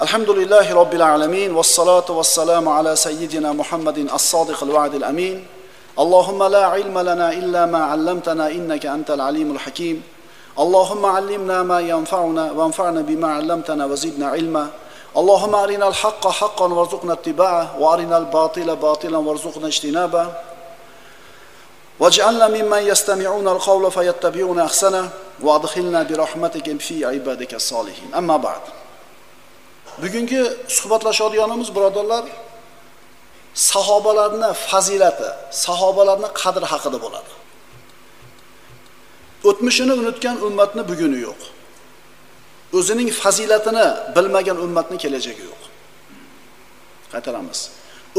Elhamdülillahi Rabbil alemin. Vessalatu vesselamu ala seyyidina Muhammedin as-sadiqil va'dil amin. Allahümme la ilme lana illa ma allamtana inneke entel alimul hakim. Allahümme allimna ma yenfa'una ve enfa'na bima allamtana ve zidna ilma. Allahümme arinal hakka hakkan verzukna ittiba'a ve arinal batila batilan verzukna ijtinaba. وَاجْعَلْنَا مِمَّنْ يَسْتَمِعُونَ الْقَوْلَ فَيَتَّبِعُونَ أَحْسَنَهُ وَأَدْخِلْنَا بِرَحْمَتِكَ فِي عِبَادِكَ الصَّالِحِينَ أَمَّا بَعْدُ. Bugünkü suhbatlaşadiganimiz birodarlar sahobalarning fazilati, sahobalarning qadri haqida bo'ladi. O'tmishini unutgan ummatni buguni yo'q. O'zining fazilatini bilmagan ummatning kelajagi yo'q. Qaytaramiz.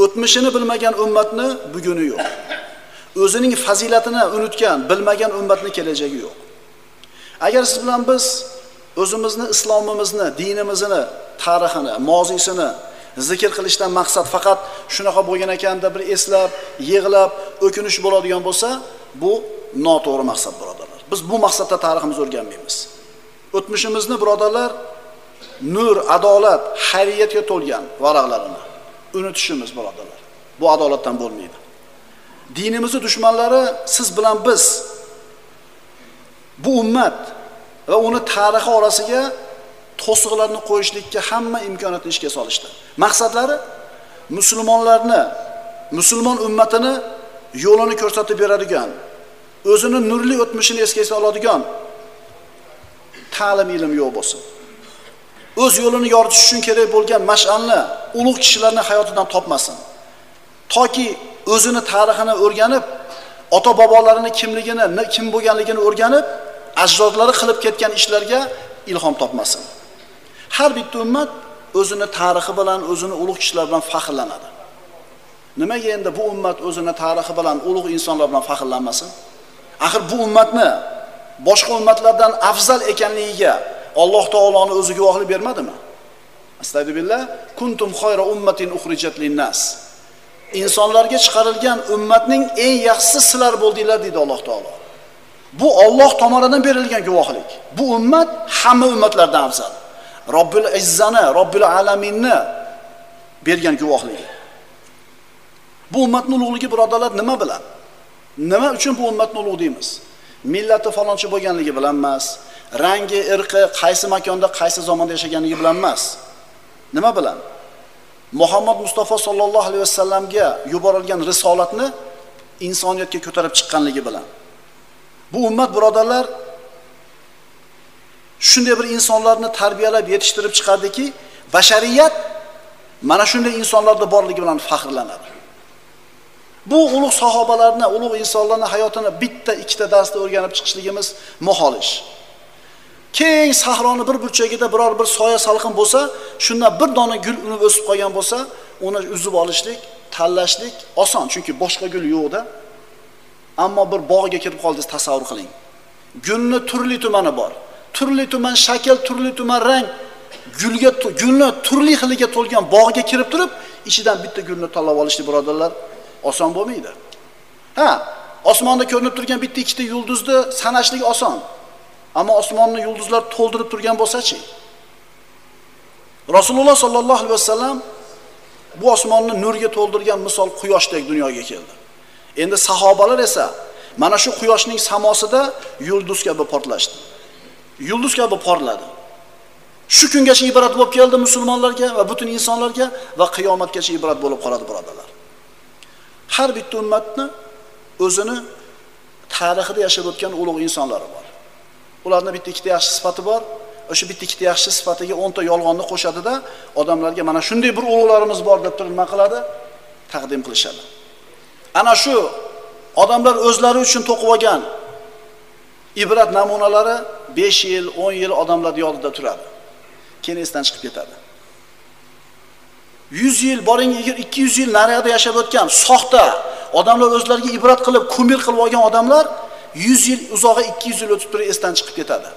O'tmishini bilmagan ummatni buguni yo'q. O'zining fazilatini unutgan, bilmagan ummatning kelajagi yo'q. Agar siz bilan biz o'zimizni, islomimizni, dinimizni, tarixini, moziysini zikr qilishdan maqsad faqat shunaqa bo'lgan ekanda bir eslab, yig'lab, o'kinish bo'ladigan bo'lsa, bu noto'g'ri maqsad birodarlar. Biz bu maqsadda tariximizni o'rganmaymiz. O'tmishimizni birodarlar nur, adolat, hayriyatga to'lgan varaqlarini unutishimiz birodarlar. Bu adolatdan bo'lmaydi. Dinimizni düşmanları siz bilan biz bu ummat ve uni tarixi orasiga to'siqlarni qo'yishlikka hamma imkoniyatni ishga solishdi. Maqsadlari musulmonlarni, musulmon ummatini yo'lini ko'rsatib beradigan, o'zini nurli o'tmishini esga soladigan ta'lim ilmi yo'q bo'lsin. O'z yo'lini yoritish uchun kerak bo'lgan mash'alni ulug' kishilarning hayotidan topmasin. Toki o'zini tarixini o'rganib, ota bobolarining kimligini, kim bo'lganligini o'rganib, ajdodlari qilib ketgan ishlarga ilhom topmasin. Har bir ummat o'zini tarixi bilan, o'zini ulug' kishilar bilan faxrlanadi. Nimaga endi bu ummat o'zini tarixi bilan, ulug' insonlar bilan faxrlanmasin? Axir bu ummatni boshqa ummatlardan afzal ekanligiga Alloh taoloning o'zi guvohlik bermadimi? Astagfirullah, kuntum khayra ummatin ukhrijat linnas. İnsanlarga çıkarılgan ümmetinin en yaxşısı sizler bulduylar dedi Allah Teala. Bu Allah tomonidan berilgan guvohlik. Bu ümmet hamma ümmetlerden afzal. Rabbul izzani, Rabbul alaminni bergan guvohlik. Bu ümmetning ulug'ligi birodarlar nima bilan? Nima uchun bu ümmetning ulug' deymiz? Millati falonchi bo'lganligi bilan emas, rangi, irqi, qaysi makonda, qaysi zamonda yashaganligi bilan emas. Nima bilan? Muhammad Mustafa sallallohu alayhi vasallamga yuborilgan risolatni insoniyatga ko'tarib chiqqanligi bilan. Bu ummat birodarlar shunday bir insonlarni tarbiyalab yetishtirib chiqardiki, bashariyat mana shunday insonlarda borligi bilan faxrlanadi. Bu ulug' sahobalarni, ulug' insonlarni hayotini bitta ikkita darsda o'rganib chiqishligimiz muhol ish. Keng sahroni bir burchagida biror bir soya salqin bo'lsa, shundan bir dona gul unib o'sib qolgan bo'lsa, uni uzib olishlik, tanlashlik oson, chunki boshqa gul yo'q-da. Ammo bir bog'ga kirib qoldingiz, tasavvur qiling. Gulni turli-tumani bor. Turli-tuman shakl, turli-tuman rang, gulni turli xiliga to'lgan bog'ga kirib turib, ichidan bitta gulni tanlab olishni birodarlar oson bo'lmaydi. Ha, osmonda ko'rinib turgan bitta ikkita yulduzni sanashlik oson. Ama osmonni yulduzlar to'ldirib turgan bo'lsa-chi? Rasululloh sallallohu alayhi vasallam bu osmonni nurga to'ldirgan misol quyoshdek dunyoga keldi. Endi sahobalar esa mana shu quyoshning samosida yulduz kabi portlashdi. Yulduz kabi portladi. Shu kungacha ibrat bo'lib keldi musulmonlarga va butun insonlarga va qiyomatgacha ibrat bo'lib qoladi birodalar. Har bir ummatni o'zini tarixida yashab o'tgan ulug' insonlari bor. Ularning bitta ikkita yaxshi sifati bor. O'sha bitta ikkita yaxshi sifatiga 10 ta yolg'onni qo'shadi-da, odamlarga mana shunday bir ulug'larimiz bor deb turib nima qiladi? Taqdim qilishadi. Ana shu odamlar o'zlari uchun to'qib olgan ibrat namunalari 5 yil, 10 yil odamlar yodida turadi. Keyin esdan chiqib ketadi. 100 yil boring, 200 yil nariyada yashab o'tgan soxta, odamlar o'zlariga ibrat qilib, ko'mir qilib olgan odamlar 100 yil uzoqqa 200 yil o'tib turib esdan chiqib ketadi.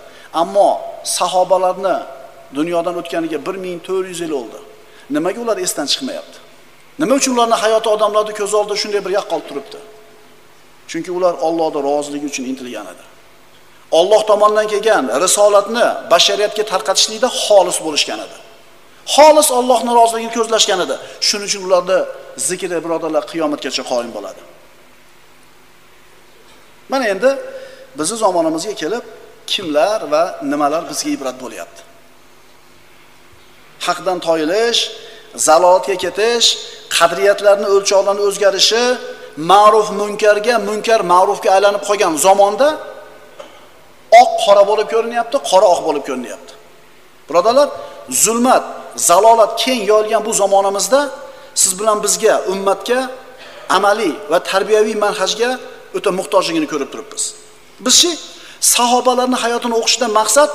Ammo sahobalarni dunyodan o'tganiga 1400 yil oldi. Nimaga ular esdan chiqmayapti? Nima uchun ularning hayoti odamlarning ko'z oldida shunday bir yaqqol turibdi? Chunki ular Allohning roziligi uchun intilgan edi. Alloh tomonidan kelgan risolatni bashariyatga tarqatishlikda xolis bo'lishgan edi. xolis Allohning roziligini ko'zlashgan edi. Shuning uchun ularda zikri birodarlar qiyomatgacha qoyim bo'ladi. Mana endi bizi zamanımızga kelib kimlar va nimalar bizga ibrat bo'lyapti? Haqdan toyilish, zalolatga ketish, qadriyatlarning o'lchovlari o'zgarishi, ma'ruf munkarga, munkar ma'rufga aylanib qolgan zamonda oq qora bo'lib ko'rinyapti, qora oq bo'lib ko'rinyapti. Birodalar, zulmat, zalolat keng yoyilgan bu zamonimizda siz bilan bizga, ummatga amaliy va tarbiyaviy manhajga o'ta muhtojligini ko'rib turibmiz. Bizchi sahobalarning hayotini o'qishdan maqsad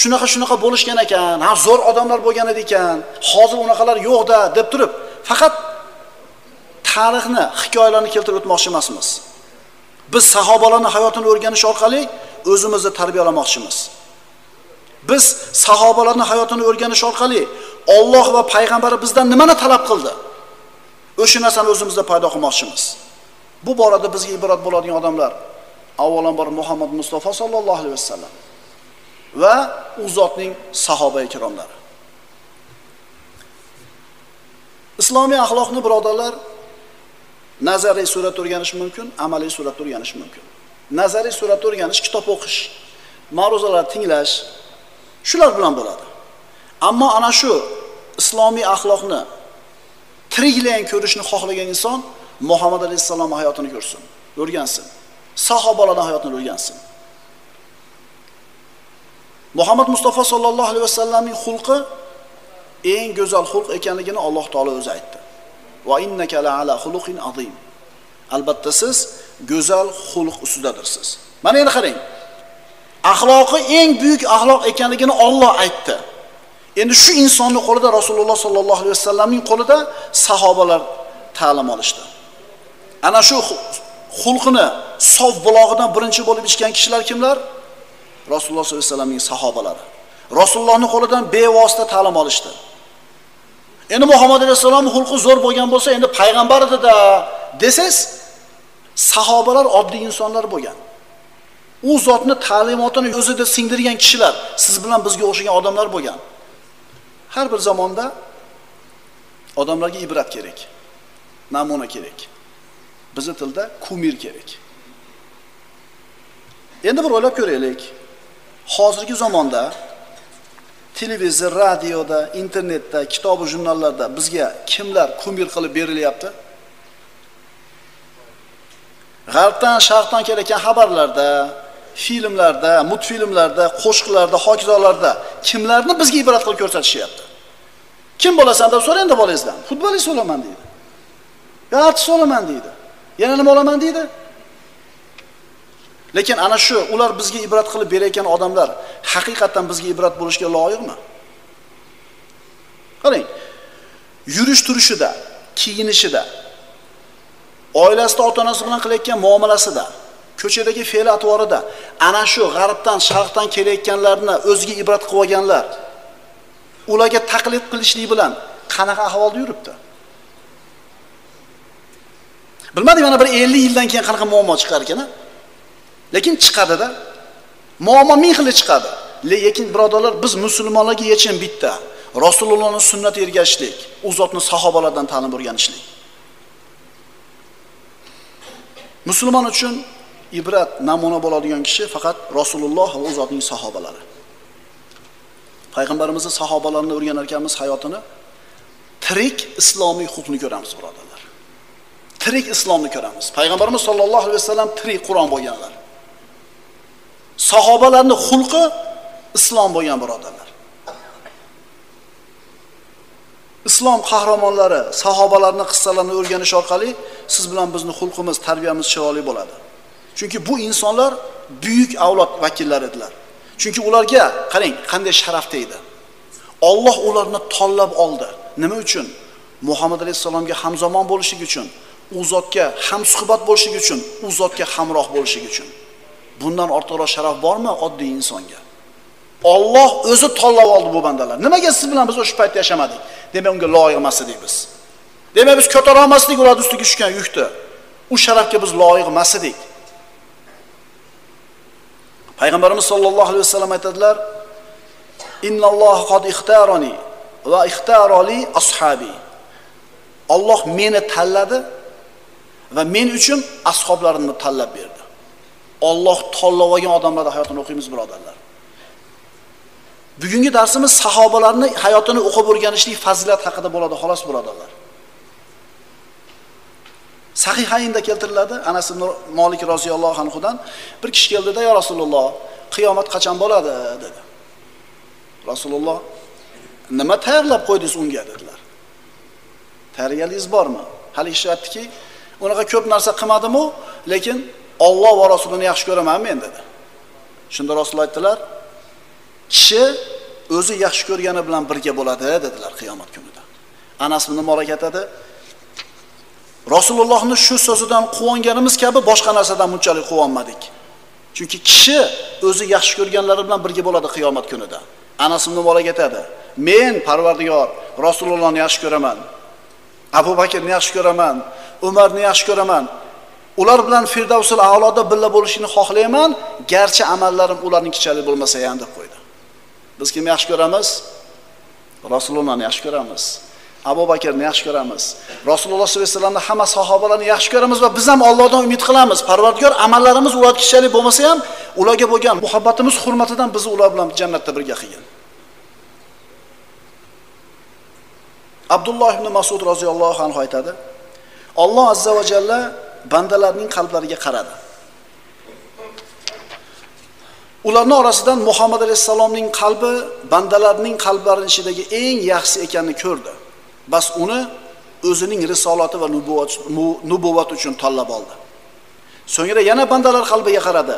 shunaqa bo'lishgan ekan, ha zo'r odamlar bo'lgan edi ekan, hozir unaqalar yo'qda deb turib, faqat tarixni, hikoyalarni keltirib o'tmoqchi emasmiz. Biz sahobalarning hayotini o'rganish orqali o'zimizni tarbiyalamoqchimiz. Biz sahobalarning hayotini o'rganish orqali Alloh va payg'ambari bizdan nimani talab qildi? O'sha narsani o'zimizda paydo qilmoqchimiz. Bu borada bizga ibrat bo'ladigan odamlar avvalambor Muhammad Mustafa sallallohu alayhi vasallam va u zotning sahobai kiromlari. Islomiy axloqni birodarlar nazariy surat o'rganish mumkin, amaliy surat o'rganish mumkin. Nazariy surat o'rganish kitob o'qish, ma'ruzalar tinglash shular bilan bo'ladi. Ammo ana shu islomiy axloqni tiriklayin ko'rishni xohlagan inson Muhammad alayhisolamning hayotini ko'rsin, o'rgansin. Sahobalarning hayotini o'rgansin. Muhammad Mustafa sallallohu alayhi vasallamning xulqi eng go'zal xulq ekanligini Alloh taolo o'zi aytdi. Va innaka la ala xuluqin azim. Albatta siz go'zal xulq ustidadirsiz. Mana endi qarang. Axloqi eng buyuk axloq ekanligini Alloh aytdi. Endi shu insonning qo'lida Rasululloh sallallohu alayhi vasallamning qo'lida sahobalar ta'lim olishdi. Ana shu xulqini sof bulog'idan birinchi bo'lib ichgan kishilar kimlar? Rasululloh sollallohu alayhi vasallamning sahobalari. Rasulullohning qo'lidan bevosita ta'lim olishdi. Endi Muhammad alayhisolamning xulqi zo'r bo'lgan bo'lsa, endi payg'ambar edi-da desangiz, sahobalar oddiy insonlar bo'lgan. U zotni ta'limotini o'zida singdirgan kishilar, siz bilan bizga o'xshagan odamlar bo'lgan. Har bir zamonda odamlarga ibrat kerak, namuna kerak. Bizi tilda kumir kerak. Endi bir o'ylab ko'raylik. Hozirgi zamonda televizor, radioda, internetda, kitob va jurnallarda bizga kimlar kumir qilib berilyapti? G'arbdan, sharqdan kelayotgan xabarlarda, filmlarda, multfilmlarda, qo'shiqlarda, hokazolarda kimlarni bizga ibrat qilib ko'rsatishyapti? Kim bo'lasan deb so'raydi bolangizdan. Futbolist bo'laman deydi. Artist bo'laman deydi. Yana nima olaman deydi? Lekin ana shu ular bizga ibrat qilib berayotgan odamlar haqiqatan bizga ibrat bo'lishga loyiqmi? Qarang, yurish turishida, kiyinishida, oilasida ota-onasi bilan qilayotgan muomalasida, ko'chadagi fe'l-atvorida ana shu g'arbdan, sharqdan kelayotganlarni o'ziga ibrat qilib olganlar ularga taqlid qilishlik bilan qanaqa ahvolda yuribdi? Bilmadim, yana bir 50 yildan keyin qanaqa muammo chiqar ekan. Lekin chiqadi-da. Muammo ming xil chiqadi. Lekin birodarlar, biz musulmonlarga yechim bitta. Rasulullohning sunnatiga ergashishlik, u zotning sahobalaridan ta'lim o'rganishlik. Musulmon uchun ibrat, namuna bo'ladigan kishi faqat Rasululloh va u zotning sahobalari. Payg'ambarimizning sahobalarini o'rganar ekanmiz hayotini, tirik islomiy huquqni ko'ramiz birodarlar. Tirik islomni ko'ramiz. Payg'ambarimiz sollallohu alayhi vasallam tirik Qur'on bo'lganlar. Sahobalarning xulqi islom bo'lgan birodarlar. Islom qahramonlari, sahobalarning qissalarini o'rganish orqali siz bilan bizning xulqimiz, tarbiyamiz chiroyli bo'ladi. Chunki bu insonlar buyuk avlod vakillari edilar. Chunki ularga qarang, qanday sharafda edi. Alloh ularni tanlab oldi. Nima uchun? Muhammad alayhisolamga hamzomon bo'lishi uchun. U zotga ham suhbat bo'lishi uchun, u zotga hamroh bo'lishi uchun. Bundan ortiqroq sharaf bormi oddiy insonga? Alloh o'zi tanlab oldi bu bandalar. Nimaga siz bilan biz o'sha paytda yashamadik? Demak, unga loyiq emas edik biz. Demak, biz ko'tara olmasdik ular ustiga tushgan yukni. U sharafga biz loyiq emas edik. Payg'ambarimiz sollallohu alayhi vasallam aytadilar: "Innalloha qad ixtarani Ve ihtarali ashabi. Allah meni tanladı ve men üçün ashablarını tanlab berdi. Allah tanlavagan adamlarda hayatını okuyumuz birodarlar. Bugünkü dersimiz sahabalarını hayatını okuyup o'rganishlik fazilat hakkında boladı, xolos birodarlar. Sahihaynda keltiriladi, Anas ibn Malik roziyallohu anhudan bir kishi keldida, "Ya Rasululloh, qiyomat qachon bo'ladi?" dedi. Rasululloh, "Nima tayyorlab qo'ydingiz unga?" dedilar. "Tayyorligingiz bormi?" Hali ishlatdiki, "Unaqa ko'p narsa qilmadim-u, lekin Alloh va Rasulini yaxshi ko'raman men" dedi. Shunda Rasul aytdilar, "Kishi o'zi yaxshi ko'rgani bilan birga bo'ladi" dedilar qiyomat kunida. Anas ibn Malik aytadi, Rasulullah'ın şu sözüden quvonganimiz kabi boshqa narsadan bunchalik quvonmadik. Çünkü kishi o'zi yaxshi ko'rganlari bilan birga bo'ladi qiyomat kunida. Anas ibn Malik aytadi, "Men Parvardigor Rasulullahni yaxshi ko'raman. Abu Bakrni yaxshi ko'raman, Umarni yaxshi ko'raman. Ular bilan Firdavsul a'loda birga bo'lishini xohlayman, garchi amallarim ularninkichalik bo'lmasa ham" deb qo'ydi. Biz kimni yaxshi ko'ramiz? Rasulullahni yaxshi ko'ramiz. Abu Bakrni yaxshi ko'ramiz. Rasululloh sollallohu alayhi vasallamni hamma sahobalarni yaxshi ko'ramiz va biz ham Allohdan umid qilamiz. Parvardigor amallarimiz ular kishalik bo'lmasa ham, ularga bo'lgan muhabbatimiz hurmatidan bizni ular bilan jannatda birga qilgan. Abdulloh ibn Mas'ud roziyallohu anhu aytadi: "Alloh azza va jalla bandalarning qalblariga qaradi. Ularning orasidan Muhammad alayhisolamning qalbi bandalarning qalblarining ichidagi eng yaxshi ekanini ko'rdi. Bas uni o'zining risolati va nubuvvat uchun tanlab oldi. So'ngra yana bandalar qalbiga qaradi.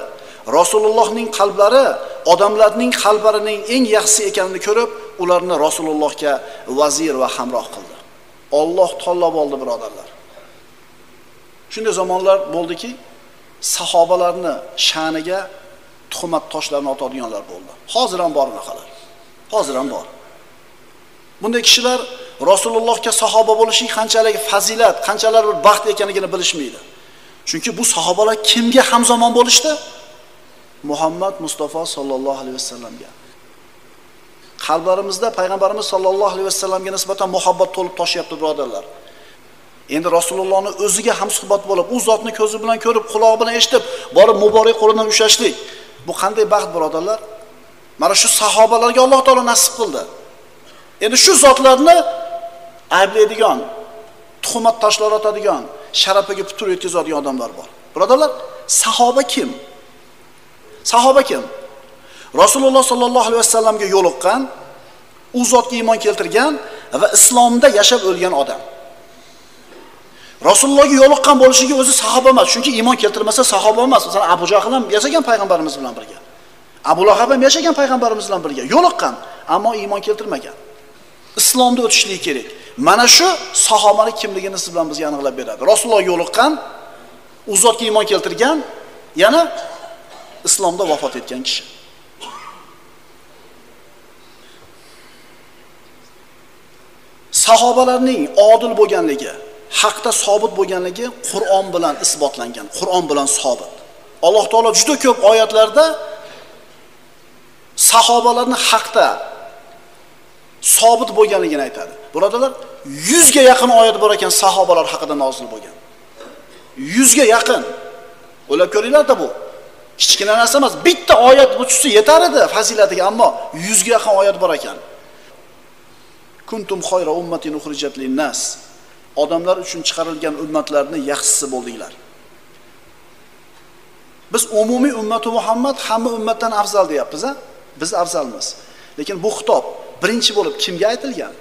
Rasulullohning qalblari odamlarning qalblarining eng yaxshisi ekanini ko'rib, ularni Rasulullohga vazir va hamroh qildi." Alloh tanlab oldi birodarlar. Shunday zamonlar bo'ldiki, sahobalarni sha'niga tuhmat toshlarini otadiganlar bo'ldi. Hozir ham bor bunalar. Hozir ham bor. Bunday kishilar Rasulullohga sahoba bo'lishning qanchalik fazilat, qanchalar bir baxt ekanligini bilishmaydi. Chunki bu sahobalar kimga hamzomon bo'lishdi? Muhammad Mustafa sallallohu alayhi vasallamga. Qalblarimizda payg'ambarimiz sallallohu alayhi vasallamga nisbatan muhabbat to'lib toshayapti birodarlar. Endi Rasulullohni o'ziga hamsuhbat bo'lib, u zotni ko'zi bilan ko'rib, quloq bilan eshitib, borib muborak qo'lidan ushlashlik. Bu qanday baxt birodarlar? Mana shu sahobalarga Alloh taolo nasib qildi. Endi shu zotlarni ayblaydigan, tuhmat toshlar otadigan, sharafiga putur yetkazadigan odamlar bor. Birodarlar, sahoba kim? Sahoba kim? Rasululloh sollallohu alayhi vasallamga yo'liqqan, u zotga iymon keltirgan va islomda yashab o'lgan odam. Rasulullohga yo'liqqan bo'lishiga o'zi sahoba emas, chunki iymon keltirmasa sahoba emas. Masalan, Abu Jahl ham yashagan payg'ambarimiz bilan birga. Abu Lahab ham yashagan payg'ambarimiz bilan birga. Yo'liqqan, ammo iymon keltirmagan. İslamda o'tishligi kerak. Mana shu sahobaning kimligini siz bilan bizga aniqlab beradi. Rasululloh yo'liqqan, u zotga iymon keltirgan, yana islomda vafot etgan kishi. Sahobalarning odil bo'lganligi, haqda sobit bo'lganligi Qur'on bilan isbotlangan, Qur'on bilan sobit. Alloh taolo juda ko'p oyatlarda sahobalarning haqda sobit bo'lganligini aytadi. Birodalar, 100 ga yaqin oyat bor ekan sahobalar haqida nozil bo'lgan. 100 ga yaqin. O'ylab ko'ringlar-da bu. Kichkina narsa emas, bitta oyat tushsa yetar edi fazilatiga, ammo 100 ga yaqin oyat bor ekan. Kuntum khayra ummatin ukhrijat linnas. Odamlar uchun chiqarilgan ummatlarning yaxshisi bo'ldinglar. Biz umumiy ummati Muhammad hamma ummatdan afzal deyapmiz, ha? Biz afzalmiz. Lekin bu xitob birinchi bo'lib kimga aytilgan?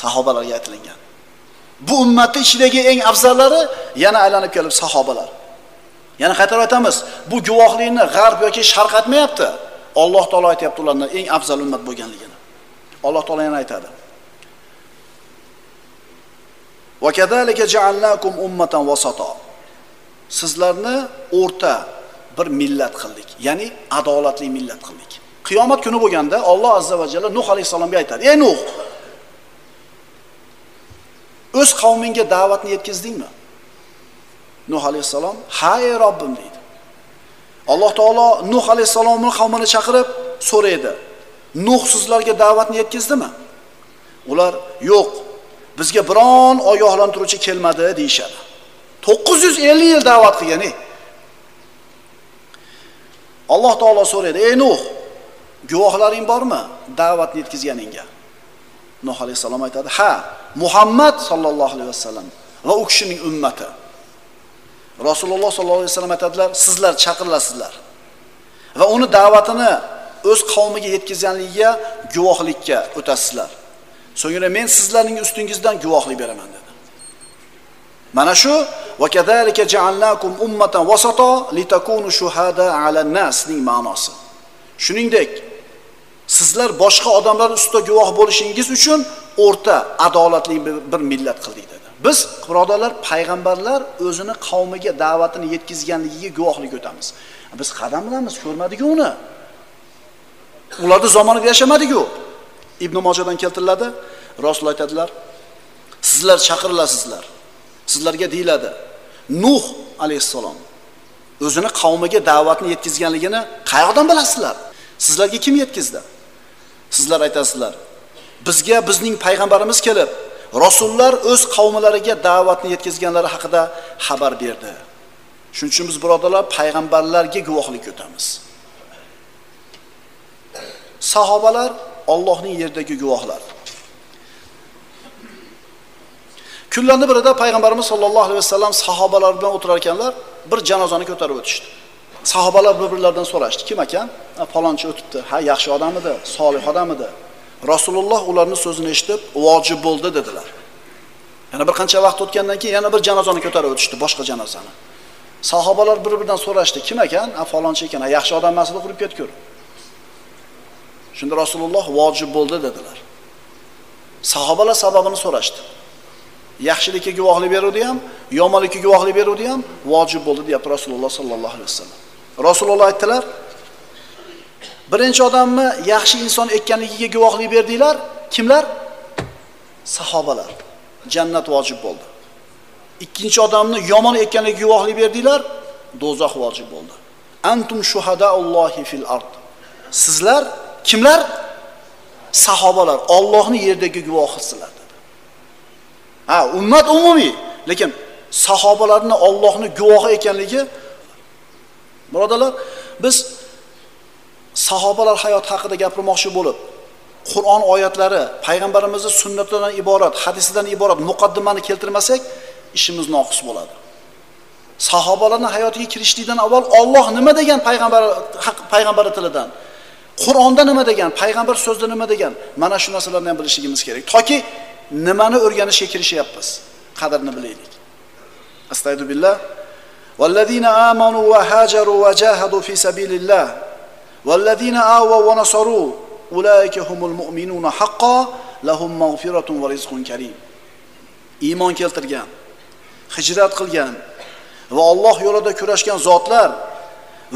Sahobalarga aytilgan. Bu ummatning ichidagi eng afzallari yana aylanib kelib sahobalar. Yana qaytarib aytamiz, bu guvohlikni g'arb yoki sharq aytmayapti. Alloh taolo aytayapti ulardan eng afzal ummat bo'lganligini. Alloh taolo yana aytadi: "Va kadalika ja'alnakum ummatan wasata." Sizlarni o'rta bir millat qildik, ya'ni adolatli millat qildik. Qiyomat kuni bo'lganda Alloh azza va jalla Nuh alayhisalomga aytadi: "Ey Nuh, o'z qavmingga da'vatni yetkazdingmi?" Nuh alayhisalom: "Ha, ey Robbim" dedi. Alloh taolo Nuh alayhisalomning qavmini chaqirib so'raydi: "Nuh, sizlarga da'vatni yetkazdimi?" Ular yok, bizga biron ogohlantiruvchi kelmadi deyishadi. 950 yil da'vat qilgani. Alloh taolo so'raydi: "Ey Nuh, guvohlaring bormi da'vatni yetkazganingga?" Nuh alayhisalom aytadi: "Ha, Muhammad sallallohu alayhi vasallam va u kishining ummati." Rasululloh sallallohu alayhi vasallam aytadilar: "Sizlar chaqirilsizlar va uni da'vatini o'z qavmiga yetkazganligiga guvohlikka o'tasizlar. So'ngra men sizlarning ustingizdan guvohlik beraman" dedi. Mana shu va kadalika ja'alnakum ummatan wasata litakunu shuhada 'alan nasning ma'nosi. Shuningdek, sizlar boshqa odamlar ustida guvoh bo'lishingiz uchun o'rta adolatli bir millat qildik dedi. Biz birodarlar, payg'ambarlar o'zini qavmiga da'vatini yetkazganligiga guvohlik o'tamiz. Biz qadam bilamiz, ko'rmadik uni. Ularning zamonida yashamadi-ku. Ibn Mojadan keltiriladi. Rasululloh aytadilar: "Sizlar chaqirilsizlar. Sizlarga deyiladi, Nuh alayhissalom o'zini qavmiga da'vatni yetkazganligini qayerdan bilasizlar? Sizlarga kim yetkazdi?" Sizlar aytasizlar: "Bizga bizning payg'ambarimiz kelib, rasullar o'z qavmlariga da'vatni yetkazganlari haqida xabar berdi." Shuning uchun biz birodalar payg'ambarlarga guvohlik o'tamiz. Sahobalar Allohning yerdagi guvohlar. Kunlarning birida payg'ambarimiz sollallohu alayhi vasallam sahobalar bilan o'tirar ekanlar, bir janozani ko'tarib o'tishdi. Sahobalar bir-birlaridan so'rashdi: "Kim ekan?" "Falonchi o'tibdi." "Ha, yaxshi odam edi, solih odam edi." Rasululloh ularning so'zini eshitib, "Vojib bo'ldi" dedilar. Yana bir qancha vaqt o'tgandan keyin yana bir janozani ko'tarib o'tishdi, boshqa janozani. Sahobalar bir-biridan so'rashdi: "Kim ekan?" "Ha, falonchi ekan." "Ha, yaxshi odam emasdi, qurib ketgur." Shunda Rasululloh "Vojib bo'ldi" dedilar. Sahobalar sababini so'rashdi. Yaxshilikka guvohlik beruvdi ham, yomonlikka guvohlik beruvdi ham vojib bo'ldi deyapti Rasululloh sallallohu alayhi vasallam. Rasululloh aytdilar: "Birinchi odamni yaxshi inson ekanligiga guvohlik berdinglar. Kimlar? Sahobalar. Jannat vojib bo'ldi. Ikkinchi odamni yomon ekanligiga guvohlik berdinglar. Dozoq vojib bo'ldi. Antum shuhadaullohi fil ard. Sizlar kimlar? Sahobalar. Allohning yerdagi guvohisizlar." Ha, ummat umumiy, lekin sahobalarning Allohning guvohi ekanligi birodalar, biz sahobalar hayoti haqida gapirmoqchi bo'lib, Qur'on oyatlari, payg'ambarimizning sunnatidan iborat, hadisidan iborat muqaddimani keltirmasak, ishimiz noqis bo'ladi. Sahobalarning hayotiga kirishlikdan avval Alloh nima degan payg'ambari tilidan, Qur'onda nima degan, payg'ambar so'zida nima degan, mana shu narsalarni ham bilishligimiz kerak. Toki nimani o'rganishga kirishyapmiz, qadrini bilaylik. Astagfirullah. Vallazina amanu va hajaru va jahadu fi sabilillah. Vallazina awaw va nasaru ulayka humul mu'minuna haqqan lahum mag'firatun va rizqun karim. Iymon keltirgan, hijrat qilgan va Alloh yo'lida kurashgan zotlar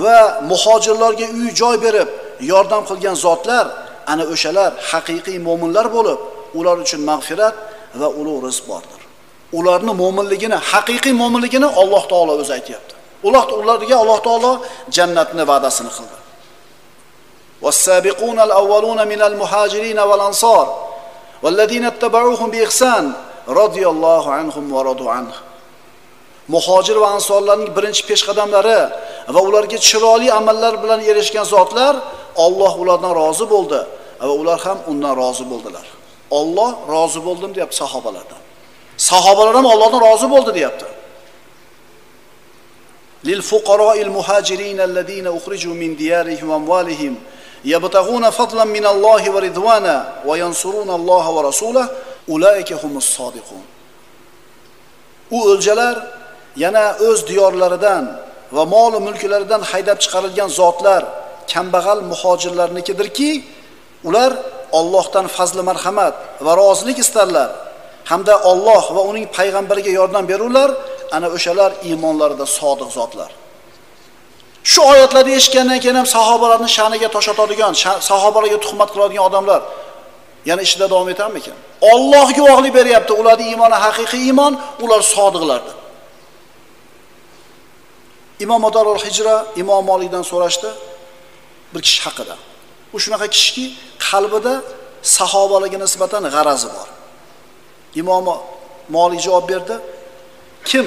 va muhojirlarga uy joy berib yordam qilgan zotlar, ana o'shalar haqiqiy mu'minlar bo'lib, ular uchun mag'firat va ulug' rizq bordir. Ularning mo'minligini, haqiqiy mo'minligini Alloh taolo o'zi aytayapti. Ularga Alloh taolo jannatni va'dasini qildi. Was-sabiqunal awwaluna minal muhajirin wal ansor wallazina ittaba'uhum bi ihsan radhiyallohu anhum wa radu anhu. Muhojir va ansorlarning birinchi peshqadamlari va ularga chiroyli amallar bilan erishgan zotlar, Alloh ulardan rozi bo'ldi va ular ham undan rozi bo'ldilar. Alloh rozi bo'ldim deyapti sahobalardan. Sahobalar ham Allohdan rozi bo'ldi deyapti. Lil fuqaroil muhajirin allazina ukhriju min diyarihim wa amwalihim yabtaghuna fadlan min Allohi va ridwana va yansuruna Alloha va rasulahu ulaika humus sodiqun. U o'ljalar yana o'z diyorlaridan va mol mulklaridan haydab chiqarilgan zotlar kambag'al muhojirlarnikidirki, ular Allohdan fazli marhamat va rozilik istarlar hamda Alloh va uning payg'ambariga yordam berurlar, ana o'shalar iymonlarida sodiq zotlar. Shu oyatlarni eshitgandan keyin ham sahobalarning sha'niga tosh otadigan, sahobalarga tuhmat qiladigan odamlar yana ishida davom etarmikan? Alloh guvohlik beryapti, ularning iymoni haqiqiy iymon, ular sodiqlardir. Imom Darul Hijra Imom Malikdan so'rashdi bir kishi haqida. U shunaqa kishiki, qalbida sahobalarga nisbatan g'arazi bor. Imom Malik javob berdi: kim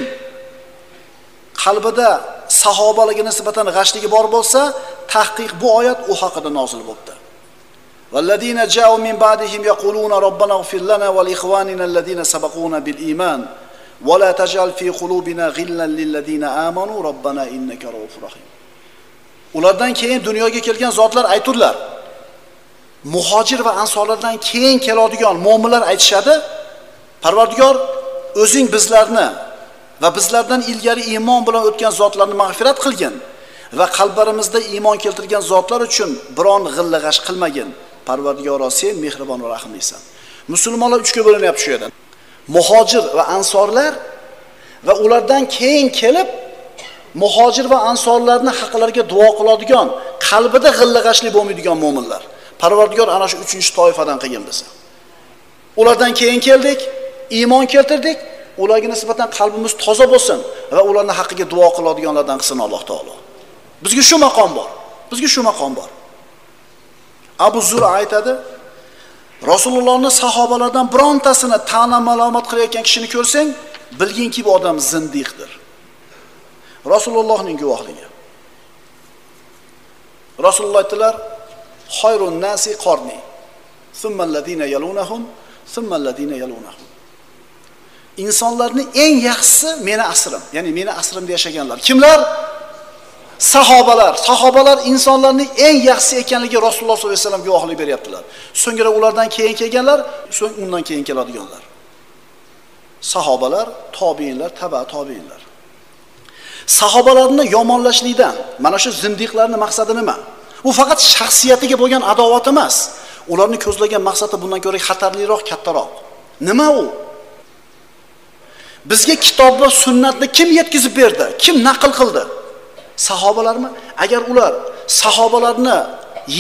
qalbida sahobalarga nisbatan g'ashligi bor bo'lsa, tahqiq bu oyat u haqida nozil bo'ldi. Vallazina ja'u min ba'dihim yaquluna robbana ighfir lana va li ikhwanina allazina sabaquna bil iman va la taj'al fi qulubina ghillan lil ladzina amanu robbana innaka ra'ufur rahim. Ulardan keyin dunyoga kelgan zotlar aytdilar. Muhojir va ansorlardan keyin keladigan mu'minlar aytishadi: Parvardigor, o'zing bizlarni va bizlardan ilgari iymon bilan o'tgan zotlarni mag'firat qilgin va qalblarimizda iymon keltirgan zotlar uchun biron g'illag'ash qilmagin. Parvardigor, sen mehribon va rahimlisan. Musulmonlar uchga bo'linyapti shu yerdan. Muhojir va ansorlar va ulardan keyin kelib muhojir va ansorlarni haqlariga duo qiladigan, qalbida g'illag'ashlik bo'lmaydigan mu'minlar. Parvardigor ana shu 3-toifadan qilgan bizni. Ulardan keyin keldik, iymon keltirdik, ularga nisbatan qalbimiz toza bo'lsin va ularni haqqiga duo qiladiganlardan qilsin Alloh taolo. Bizga shu maqom bor. Abu Zur'a aytadi: Rasulullohning sahobalaridan birontasini ta'na malomat qilayotgan kishini ko'rsang, bilginki bu odam zindiqdir. Rasulullohning guvohligi. Rasululloh aytdilar: Hayrun nasi qarni, thumma alladhina yalunahum, thumma alladhina yalunahum. İnsanların en yaxşısı meni asrım. Yani meni asrımda yaşayanlar. Kimler? Sahabalar. Sahabalar insanların en yaxşısı ekanligi Rasulullah sallallahu aleyhi ve sellem guvohlik beryaptilar. So'ngra ulardan keyin kelganlar, so'ng undan keyin keladiganlar. Sahabalar, tobiinlar, taba tobiinlar. Sahabalarni yomonlashlikdan, mana shu zindiqlarning maqsadi nima? Bu faqat shaxsiyatiga bo'lgan adovat emas. Ularni ko'zlagan maqsadi bundan ko'ra xatarliroq, kattaroq. Nima u? Bizga kitob va sunnatni kim yetkazib berdi? Kim naql qildi? Sahobalarmi? Agar ular sahobalarni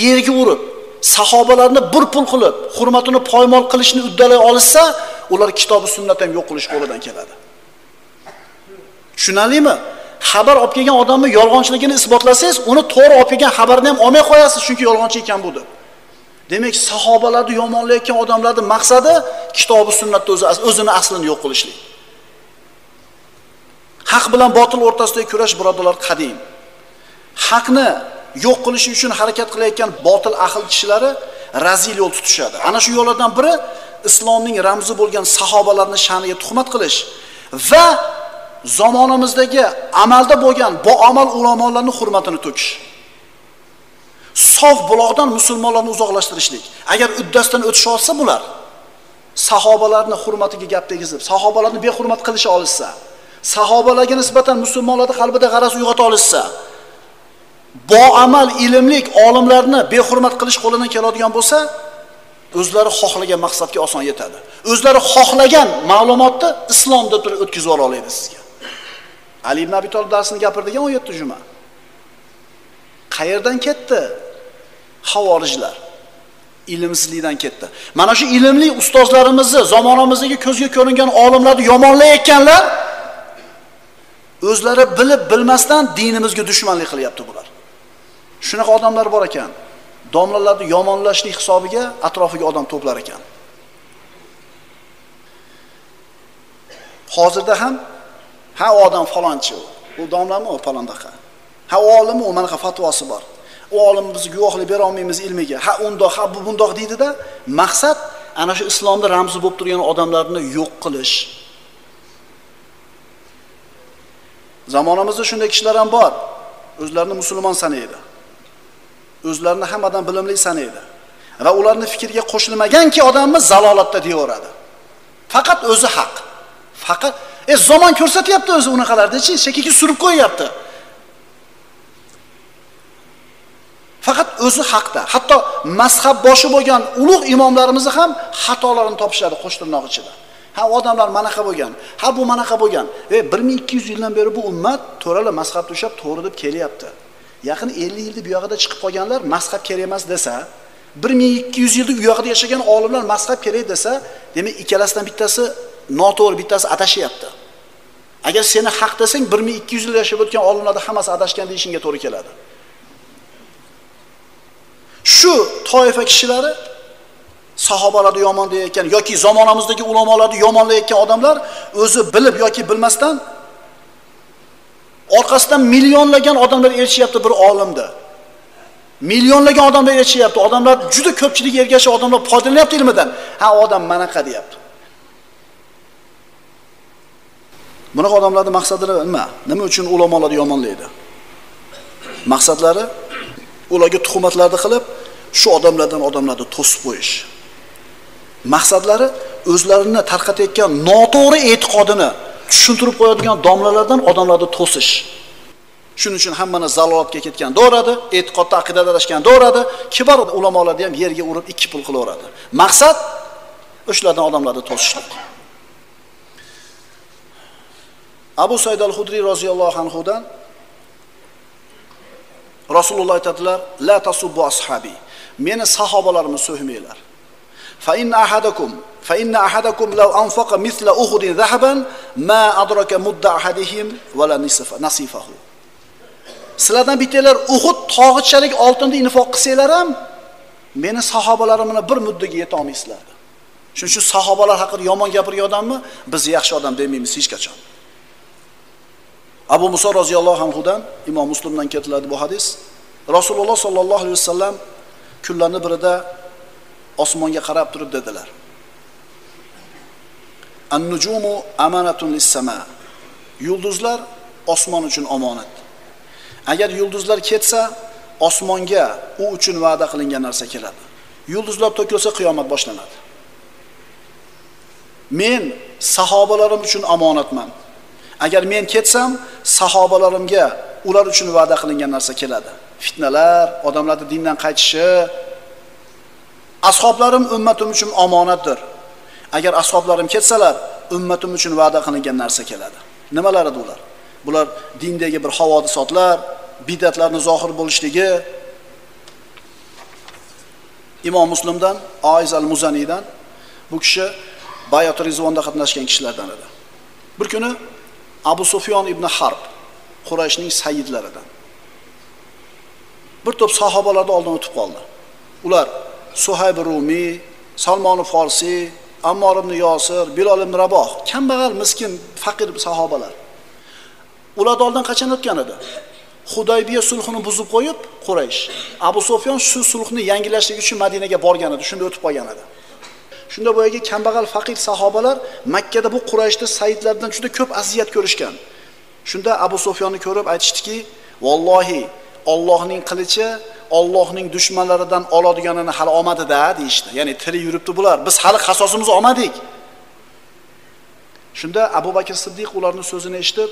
yerga urib, sahobalarni bir pul qilib, hurmatini poymol qilishni uddalay olsa, ular kitob va sunnat ham yo'q qilish qo'lidan keladi. Tushunarlimi? Xabar olib kelgan odamni yolg'onchiligini isbotlasangiz, uni to'g'ri olib kelgan xabarni ham olmay qo'yasiz, chunki yolg'onchi ekan bu deb. Demak, sahobalarni yomonlayotgan odamlarning maqsadi kitob va sunnatni o'zini aslini yo'q qilishlik. Haq bilan botil o'rtasidagi kurash, birodarlar, qadim. Haqni yo'q qilish uchun harakat qilayotgan botil ahil kishilari razil yo'l tutishadi. Ana shu yo'llardan biri islomning ramzi bo'lgan sahobalarning sha'niga tuhmat qilish va zamonimizdagi amalda bo'lgan boamal ulamolarni hurmatini to'kish. Sof buloqdan musulmonlarni uzoqlashtirishlik. Agar uddasidan o'tisha olsa bular, sahobalarning hurmatiga gap tegizib, sahobalarni behurmat qilisha olsa, sahobalarga nisbatan musulmonlarning qalbida g'araz uyg'ota olsa, boamal ilmlik olimlarni behurmat qilish qo'lidan keladigan bo'lsa, o'zlari xohlagan maqsadga oson yetadi. O'zlari xohlagan ma'lumotni islomda turib o'tkazib ora oladi sizga. Ali ibn Abi Talib darsini gapirdigan 17 juma. Qayerdan ketdi? Xavorijlar ilmsizlikdan ketdi. Mana shu ilmli ustozlarimizni, zamonamizdagi ko'zga ko'ringan olimlarni yomonlayotganlar o'zlari bilib bilmasdan dinimizga dushmanlik qilyapti bular. Shunaqa odamlar bor ekan. Domlalarni yomonlashlik hisobiga atrofiga odam to'plar ekan. Hozirda ham ha odam falonchi, u domlami, u falondaqa. Ha olim, u manaqa fatvosi bor. U olim biz guvohlik bera olmaymiz ilmiga. Ha undoq, ha bu bundoq deydi-da, maqsad ana shu islomda ramzi bo'lib turgan odamlarni yo'q qilish. Zamonamizda shunday kishilar ham bor. O'zlarini musulmon sanaydi. O'zlarini hammadan bilimli sanaydi va ularning fikriga qo'shilmaganki odamni zalolatda deyaveradi. Faqat o'zi haq. Faqat zamon ko'rsatyapti o'zi unaqalarni-chi, shakiga surib qo'yapti. Faqat o'zi haqda. Hatto mazhab boshi bo'lgan ulug' imomlarimiz ham xatolarini topishadi qo'shtirnoq ichida. Ha odamlar manaqa bo'lgan, ha bu manaqa bo'lgan. 1200 yildan beri bu ummat to'rala mazhab tushab to'g'ri deb kelyapti. Yaqin 50 yilda bu yoqda chiqib qolganlar mazhab kerak emas desa, 1200 yilda u yoqda yashagan olimlar mazhab kerak desa, demak ikkalasidan bittasi noto'g'ri, bittasi adashyapti. Agar seni haq desang, 1200 yil yashab o'tgan olimlarning hammasi adashgan deyishingga to'g'ri keladi. Shu toifa kishilari sahabalarda yomonlayotgan yoki zamonamizdagi ulamolarda yomonlayotgan odamlar o'zi bilib yoki bilmasdan orqasidan millionlagan odamlar erishyapti bir olimda. Millionlagan odamlar erishyapti. Odamlar juda ko'pchilik ergasha odamlar foydalanyapti ilmidan. Ha, odam manaqa deyapti. Buning odamlarning maqsadlari nima? Nima uchun ulamolarni yomonlaydi? Maqsadlari ularga tuhmatlarni qilib shu odamlardan odamlarni to'sib qo'yish. Maqsadlari o'zlarini tarqatayotgan noto'g'ri e'tiqodini tushuntirib qo'yadigan domlalardan odamlarni to'sish. Shuning uchun hammani zalolatga ketgan do'radi, e'tiqodda aqidada adashgan do'radi, kibar ulamolarni ham yerga urib ikki pul qilaveradi. Maqsad o'shalardan odamlarni to'sishlik. Abu Said al-Hudri roziyallohu anhu dan Rasululloh aytadilar: "La tasubbu ashabi, meni sahobalarimni so'hmanglar. فإن أحدكم لو أنفق مثل أحد ذهبا ما أدرك مد أحدهم ولا نصيفه. Sizlardan bittalar Uhud tog'ichalik oltinni infoq qilsanglar ham meni sahobalarimni bir muddaga yeta olmaysizlardi. Shuning uchun sahobalar haqida yomon gapirgan odammi biz yaxshi odam demaymiz hech qachon." Abu Musa roziyallohu anhudan, Imom Muslimdan keltiriladi bu hadis. Rasululloh sollallohu alayhi vasallam kunlarning birida osmonga qarab turib dedilar: "An-nujumu amanatun lis-sama." Yulduzlar osmon uchun omonat. Agar yulduzlar ketsa, osmonga u uchun va'da qilingan narsa keladi. Yulduzlar to'kilsa qiyomat boshlanadi. Men sahobalarim uchun omonatman. Agar men ketsam, sahobalarimga ular uchun va'da qilingan narsa keladi. Fitnalar, odamlarning dindan qaytishi, ashoblarim ummatim uchun omonatdir. Agar ashoblarim ketsalar, ummatim uchun va'da qilingan narsa keladi. Nimalar edi ular? Bular dindagi bir havodisotlar, bid'atlarning zohir bo'lishligi. Imom Muslimdan, Oiz al-Muzanidan, bu kishi Bayat Rizvonda qatnashgan kishilardan edi. Bir kuni Abu Sufyon ibn Harb, Qurayshning sayyidlaridan, bir to'p sahobalarni oldin o'tib qoldi. Ular Suhayb Rumi, Salmon Farsi, Ammor ibn Yosir, Bilol ibn Raboh, kambag'al, miskin, faqir sahobalar. Ular oldin qachon o'tgan edi? Hudaybiya sulhini buzib qo'yib, Quraysh. Abu Sufyon shu sulhni yangilashlik uchun Madinaga borgan edi, shunda o'tib qolgan edi. Shunda boyagi kambag'al, faqir sahobalar Makka da bu Qurayshda sayyidlardan juda ko'p aziyat ko'rishgan. Shunda Abu Sufyonni ko'rib aytishdiki: "Vallohi, Allohning qilichi Allohning dushmanlaridan oladiganini hali olmadi-da" deyishdi. Ya'ni tili yuribdi bular. Biz hali qasosimizni olmadik. Shunda Abu Bakr Siddiq ularning so'zini eshitib,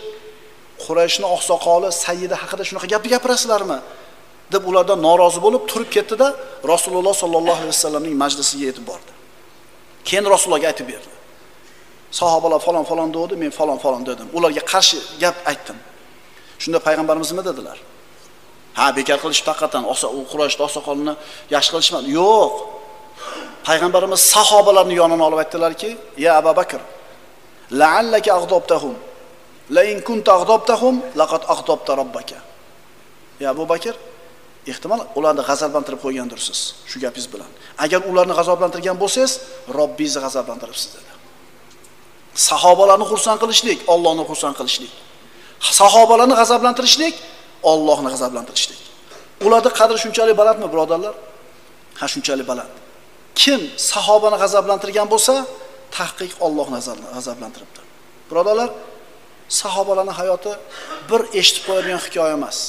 Qurayshning oqsoqoli sayyidi haqida shunaqa gap gapirasizlarmi deb ulardan norozi bo'lib turib ketdi-da, Rasululloh sollallohu alayhi vasallamning majlisiga yetib bordi. Keyin Rasulullohga aytib berdi. Sahobalar falon dedi, men falon dedim. Ularga qarshi gap aytdim. Shunda payg'ambarimiz nima dedilar? Ha, bekor qilish faqatan Qurayshda oqsoqolni yaxshi qilishmadi. Yo'q. Payg'ambarimiz sahobalarni yonini olib aytdilarki: "Ya Abu Bakr, la'allaka aghdobtahum. La in kunta aghdobtahum laqad aghdobta robbaka." Ya Abu Bakr, ehtimol ularni g'azablantirib qo'ygandirsiz shu gapingiz bilan. Agar ularni g'azablantirgan bo'lsangiz, Robbingizni g'azablantiribsiz dedi. Sahobalarni xursand qilishlik, Allohni xursand qilishlik. Sahobalarni g'azablantirishlik, Allohni g'azablantirishlik. Ularda qadri shunchalik balandmi, birodarlar? Ha, shunchalik baland. Kim sahobani g'azablantirgan bo'lsa, tahqiq Allohni g'azablantiribdi. Birodarlar, sahobalarning hayoti bir eshitib qo'yadigan hikoya emas.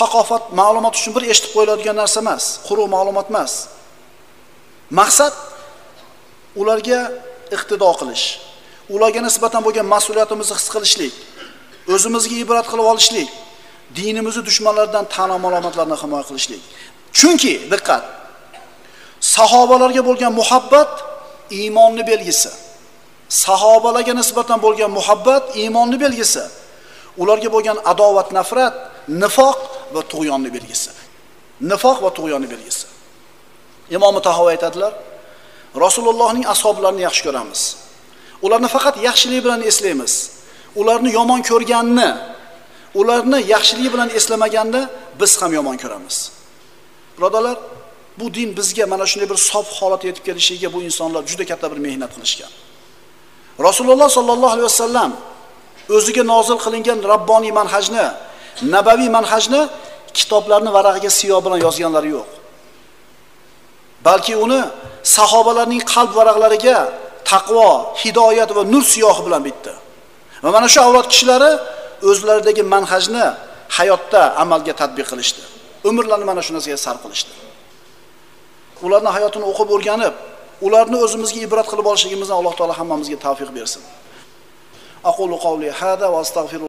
Saqofat ma'lumot uchun bir eshitib qo'yiladigan narsa emas, quruq ma'lumot emas. Maqsad ularga iqtido qilish, ularga nisbatan bo'lgan mas'uliyatimizni his qilishlik, o'zimizga ibrat qilib olishlik, dinimizni dushmanlardan ta'lim-ma'lumotlarni himoya qilishlik. Chunki diqqat, sahobalarga bo'lgan muhabbat iymonning belgisi. Sahobalarga nisbatan bo'lgan muhabbat iymonning belgisi. Ularga bo'lgan adovat, nafrat, nifoq va tug'yonning belgisi. Nifoq va tug'yonning belgisi. Imom Tahoviy aytadilar: "Rasulullohning ashoblarini yaxshi ko'ramiz. Ularni faqat yaxshilik bilan eslaymiz. Ularni yomon ko'rganni, ularni yaxshiligi bilan eslamaganni biz ham yomon ko'ramiz." Birodalar, bu din bizga mana shunday bir sof holat yetib kelishiga bu insonlar juda katta bir mehnat qilishgan. Rasululloh sollallohu alayhi vasallam o'ziga nozil qilingan rabboniy manhajni, nabaviy manhajni kitoblarni varag'iga siyob bilan yozganlari yo'q. Balki uni sahobalarning qalb varaqlariga taqvo, hidoyat va nur siyohi bilan bitdi. Va mana shu avlod kishilari o'zlaridagi manhajni hayotda amalga tatbiq qilishdi. Umrlarini mana shu narsaga sarf qilishdi. Ularning hayotini o'qib o'rganib, ularni o'zimizga ibrat qilib olishligimizni Alloh taolo hammamizga tavfiq bersin. Aqulu qawli hada va astagfirullah.